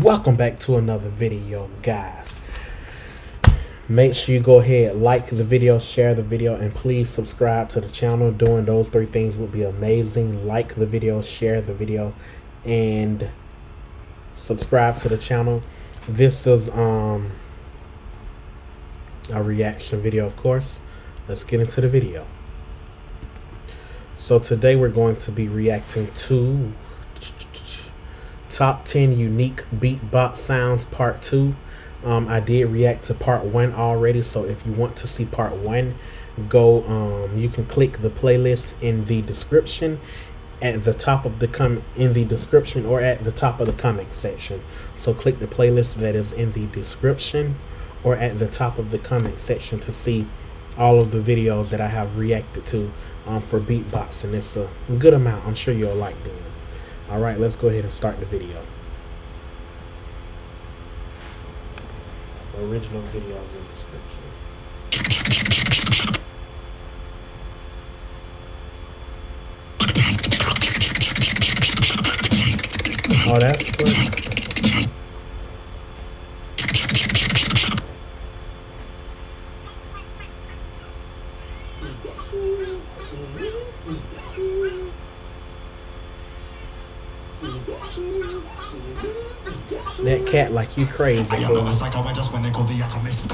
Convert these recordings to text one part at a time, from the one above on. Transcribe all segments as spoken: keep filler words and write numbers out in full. Welcome back to another video, guys. Make sure you go ahead, like the video, share the video, and please subscribe to the channel. Doing those three things would be amazing. Like the video, share the video, and subscribe to the channel. This is um a reaction video, of course. Let's get into the video. So today we're going to be reacting to Top ten Unique Beatbox Sounds Part two. Um, I did react to Part one already, so if you want to see Part one, go. Um, you can click the playlist in the description, at the top of the com in the description, or at the top of the comment section. So click the playlist that is in the description, or at the top of the comment section to see all of the videos that I have reacted to um, for beatboxing. It's a good amount. I'm sure you'll like them. All right, let's go ahead and start the video. Original videos in description. Oh, that's good. That cat like you crazy. I am not a psycho, I just when they call the alchemist.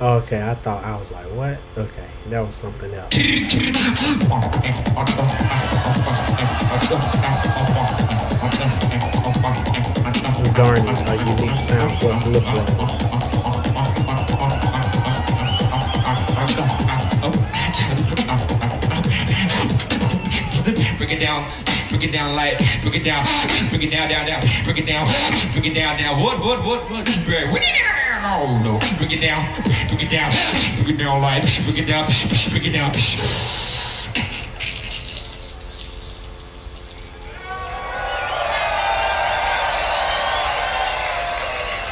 Okay, I thought I was like, what? Okay, that was something else. Darn it, how you need sound for it to look like. Break it down, break it down like, break it down, break it down, down, down, break it down, break it down, down, what, what, what, what, what, oh no, break it down, break it down, break it down like, break it down, break it down.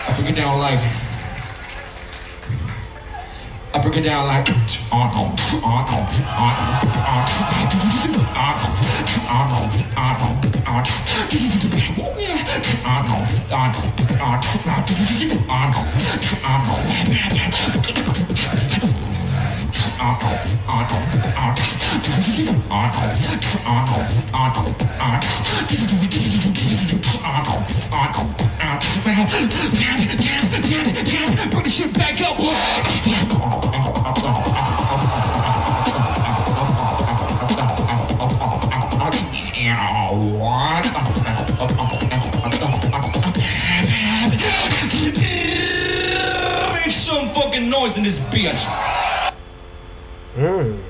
I break it down like, I break it down like, on, on, on, on, bring the shit back up. Make some fucking noise in this bitch. Mm.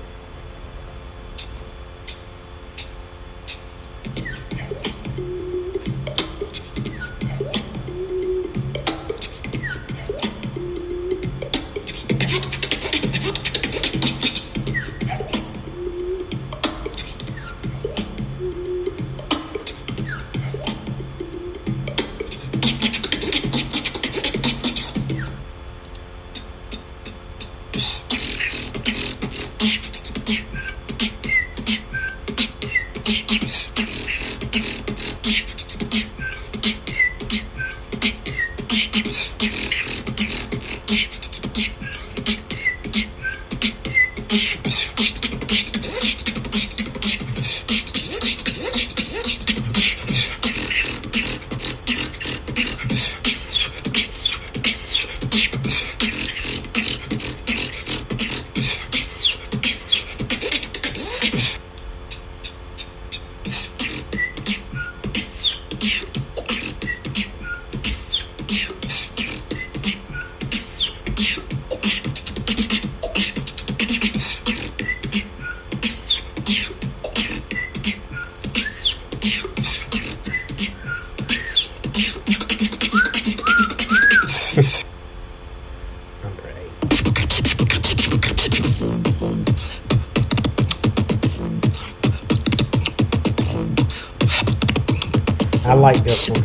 I like this one.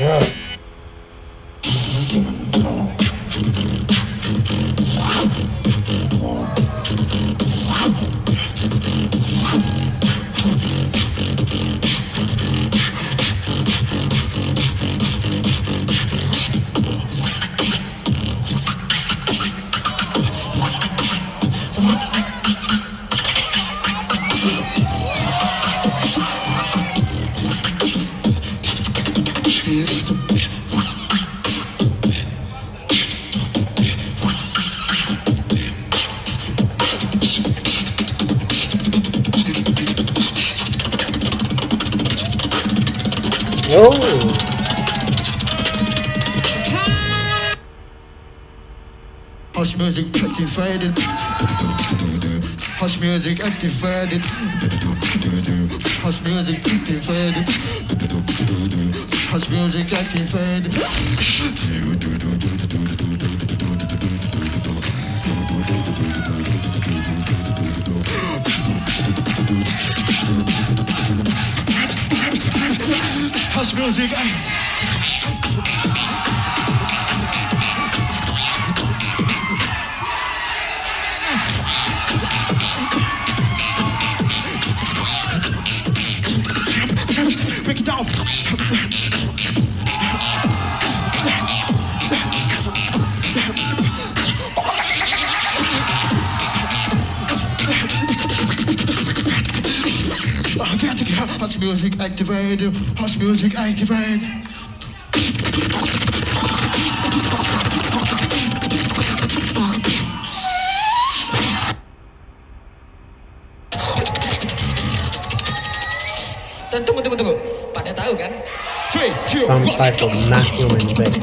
Hush music activated. Hush music activated. Hush music activated. Hush music activated. Hush music activated. Hush music activated, hush music activated. Dan tunggu tunggu tunggu, pada tahu kan? Some type of masculine thing.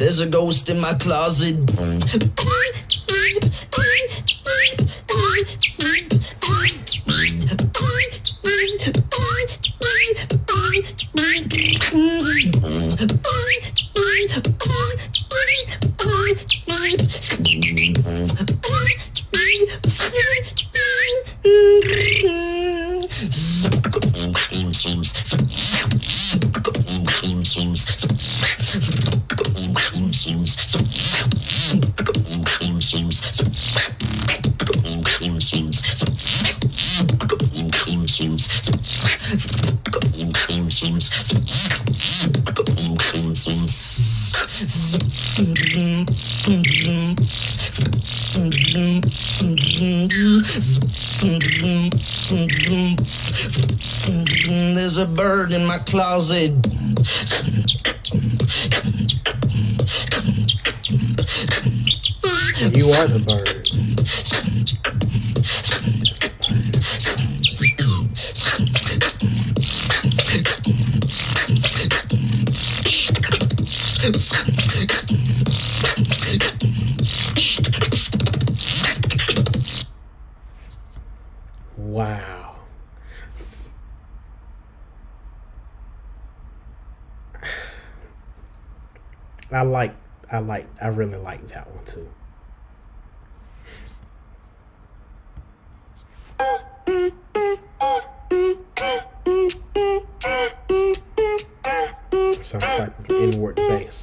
There's a ghost in my closet. There's a bird in my closet. You are the bird. Wow. I like, I like, I really like that one too. some type of inward bass.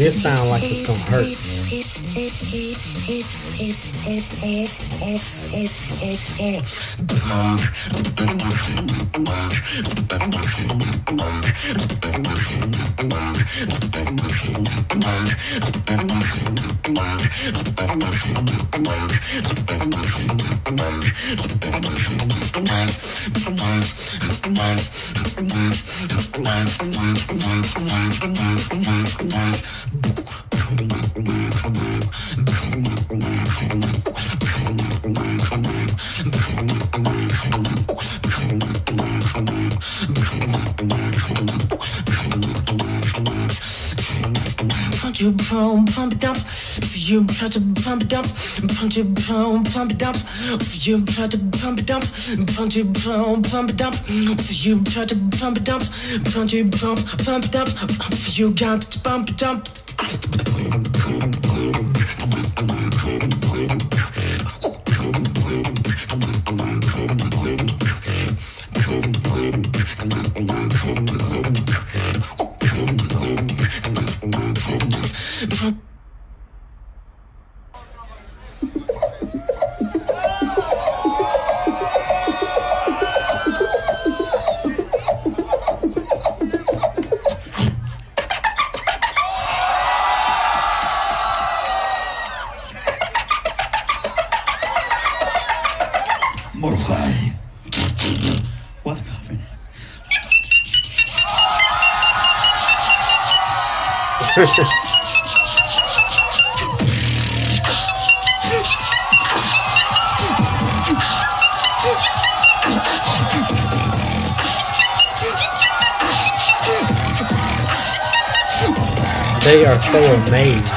This sound like it's gonna hurt. You try to pump it up, pump it down, pump it up. You try to pump it up, pump it down, pump it up. You try to pump it up, pump it down, pump it up. You got to pump it up. They are so amazed.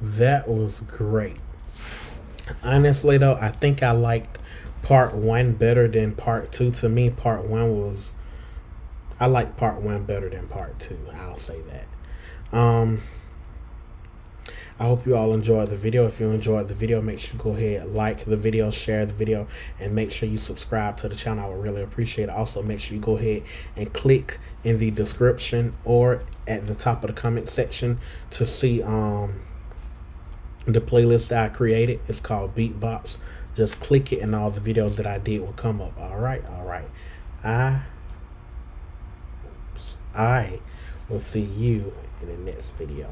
That was great. Honestly though, I think I liked part one better than part two. To me, part one was, I like part one better than part two. I'll say that. Um, I hope you all enjoyed the video. If you enjoyed the video, make sure you go ahead, like the video, share the video, and make sure you subscribe to the channel. I would really appreciate it. Also, make sure you go ahead and click in the description or at the top of the comment section to see um, the playlist that I created. It's called Beatbox. Just click it and all the videos that I did will come up. All right, all right. I, oops, I will see you in the next video.